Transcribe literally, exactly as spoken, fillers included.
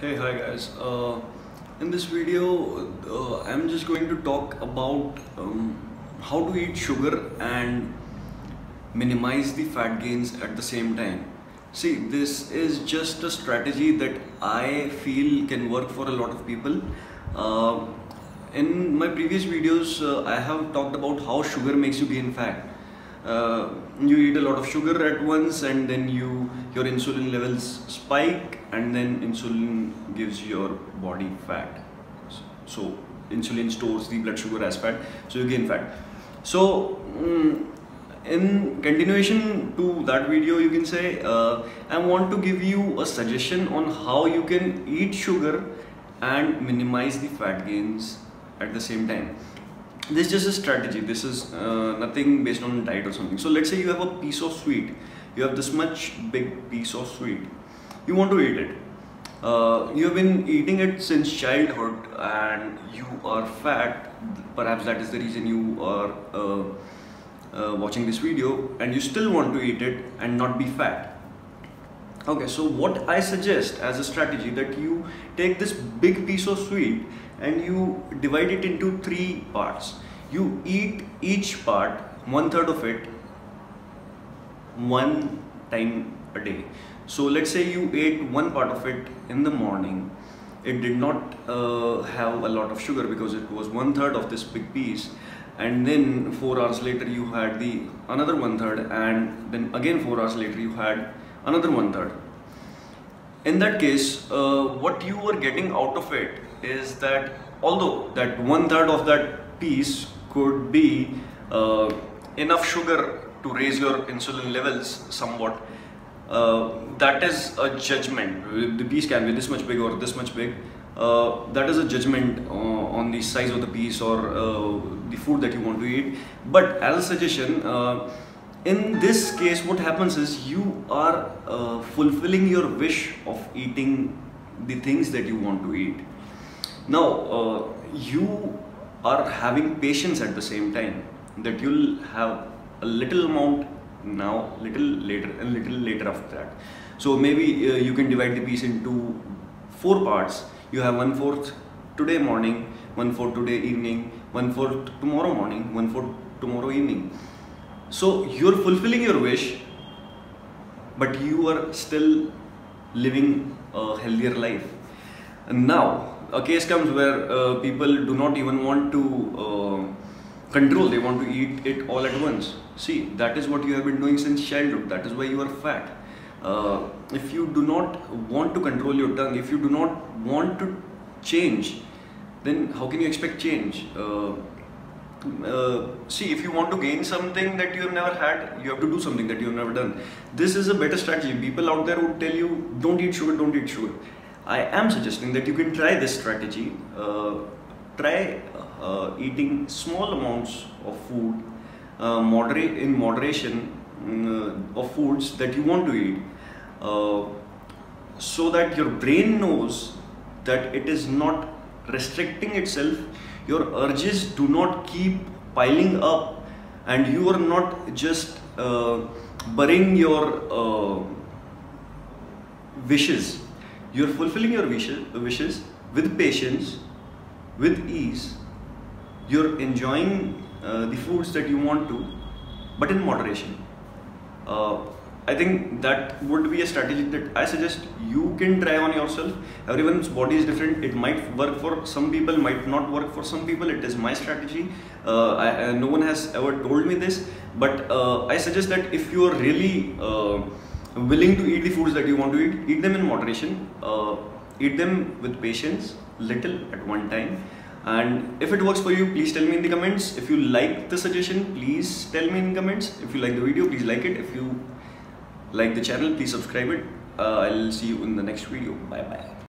Hey, hi guys. Uh, in this video, uh, I'm just going to talk about um, how to eat sugar and minimize the fat gains at the same time. See, this is just a strategy that I feel can work for a lot of people. Uh, in my previous videos, uh, I have talked about how sugar makes you gain fat. Uh, you eat a lot of sugar at once and then you your insulin levels spike, and then insulin gives your body fat. So insulin stores the blood sugar as fat, so you gain fat. So um, in continuation to that video, you can say uh, I want to give you a suggestion on how you can eat sugar and minimize the fat gains at the same time. This is just a strategy. This is uh, nothing based on diet or something. So let's say you have a piece of sweet. You have this much big piece of sweet. You want to eat it. Uh, you have been eating it since childhood and you are fat. Perhaps that is the reason you are uh, uh, watching this video, and you still want to eat it and not be fat. Okay, so what I suggest as a strategy, that you take this big piece of sweet and you divide it into three parts. You eat each part, one third of it, one time a day. So let's say you ate one part of it in the morning. It did not uh, have a lot of sugar because it was one third of this big piece, and then four hours later you had the another one third, and then again four hours later you had another one third. In that case, uh, what you were getting out of it is that although that one third of that piece could be uh, enough sugar to raise your insulin levels somewhat, uh, that is a judgment. The piece can be this much big or this much big. Uh, that is a judgment uh, on the size of the piece or uh, the food that you want to eat. But as a suggestion, uh, in this case, what happens is you are uh, fulfilling your wish of eating the things that you want to eat. Now, uh, you are having patience at the same time, that you'll have a little amount now, little later, and little later after that. So maybe uh, you can divide the piece into four parts. You have one fourth today morning, one fourth today evening, one fourth tomorrow morning, one fourth tomorrow evening. So you're fulfilling your wish, but you are still living a healthier life. And now a case comes where uh, people do not even want to uh, control. They want to eat it all at once. See, that is what you have been doing since childhood. That is why you are fat. Uh, if you do not want to control your tongue, if you do not want to change, then how can you expect change? Uh, Uh, see, if you want to gain something that you have never had, you have to do something that you have never done. This is a better strategy. People out there would tell you, don't eat sugar, don't eat sugar. I am suggesting that you can try this strategy. Uh, try uh, eating small amounts of food, uh, moderate in moderation uh, of foods that you want to eat, uh, so that your brain knows that it is not restricting itself. Your urges do not keep piling up, and you are not just uh, burying your uh, wishes. You are fulfilling your wishes, wishes with patience, with ease. You are enjoying uh, the foods that you want to, but in moderation. Uh, I think that would be a strategy that I suggest you can try on yourself. Everyone's body is different. It might work for some people, might not work for some people. It is my strategy. Uh, I, no one has ever told me this, but uh, I suggest that if you are really uh, willing to eat the foods that you want to eat, eat them in moderation, uh, eat them with patience, little at one time. And if it works for you, please tell me in the comments. If you like the suggestion, please tell me in the comments. If you like the video, please like it. If you like the channel, please subscribe it. Uh, I'll see you in the next video. Bye bye.